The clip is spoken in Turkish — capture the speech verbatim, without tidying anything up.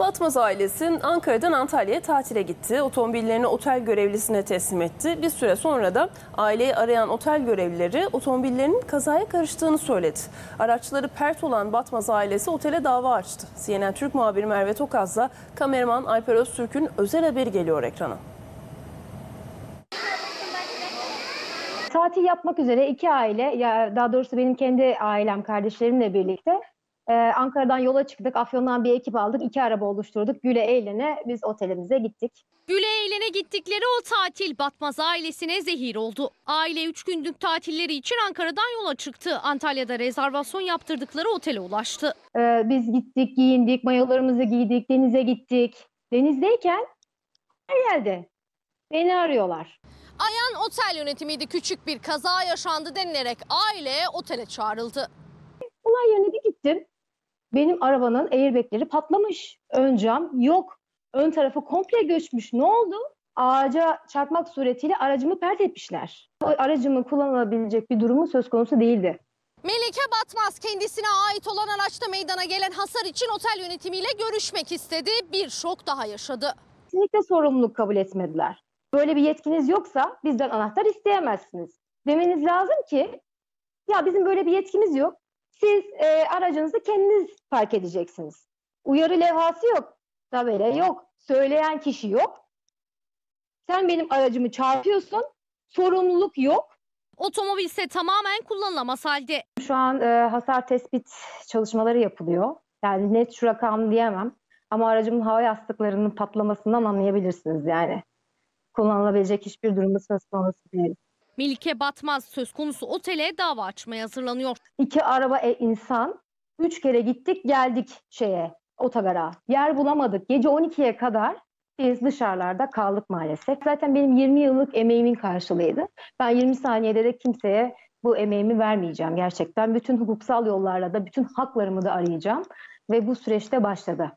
Batmaz ailesi Ankara'dan Antalya'ya tatile gitti. Otomobillerini otel görevlisine teslim etti. Bir süre sonra da aileyi arayan otel görevlileri otomobillerinin kazaya karıştığını söyledi. Araçları pert olan Batmaz ailesi otele dava açtı. C N N Türk muhabiri Merve Tokaz'la kameraman Alper Öztürk'ün özel haberi geliyor ekrana. Tatil yapmak üzere iki aile, ya daha doğrusu benim kendi ailem, kardeşlerimle birlikte e, Ankara'dan yola çıktık. Afyon'dan bir ekip aldık, iki araba oluşturduk. Güle eğlene biz otelimize gittik. Güle eğlene gittikleri o tatil Batmaz ailesine zehir oldu. Aile üç günlük tatilleri için Ankara'dan yola çıktı. Antalya'da rezervasyon yaptırdıkları otele ulaştı. E, biz gittik, giyindik, mayolarımızı giydik, denize gittik. Denizdeyken her yerde beni arıyorlar. Ayan otel yönetimiydi. Küçük bir kaza yaşandı denilerek aile otele çağrıldı. Olay yerine bir gittim. Benim arabanın airbagleri patlamış. Ön cam yok. Ön tarafı komple göçmüş. Ne oldu? Ağaca çarpmak suretiyle aracımı pert etmişler. Aracımı kullanılabilecek bir durumu söz konusu değildi. Melike Batmaz kendisine ait olan araçta meydana gelen hasar için otel yönetimiyle görüşmek istedi. Bir şok daha yaşadı. Kesinlikle sorumluluk kabul etmediler. Böyle bir yetkiniz yoksa bizden anahtar isteyemezsiniz demeniz lazım ki ya bizim böyle bir yetkimiz yok. Siz e, aracınızı kendiniz park edeceksiniz. Uyarı levhası yok, tabela yok, söyleyen kişi yok. Sen benim aracımı çarpıyorsun, sorumluluk yok. Otomobil ise tamamen kullanılamaz halde. Şu an e, hasar tespit çalışmaları yapılıyor. Yani net şu rakam diyemem ama aracımın hava yastıklarının patlamasından anlayabilirsiniz yani. Kullanılabilecek hiçbir durumu söz konusu değil. Melike Batmaz söz konusu otele dava açmaya hazırlanıyor. İki araba e insan. Üç kere gittik geldik şeye, otogara. Yer bulamadık. Gece on ikiye kadar biz dışarılarda kaldık maalesef. Zaten benim yirmi yıllık emeğimin karşılığıydı. Ben yirmi saniyede de kimseye bu emeğimi vermeyeceğim gerçekten. Bütün hukuksal yollarla da bütün haklarımı da arayacağım. Ve bu süreçte başladı.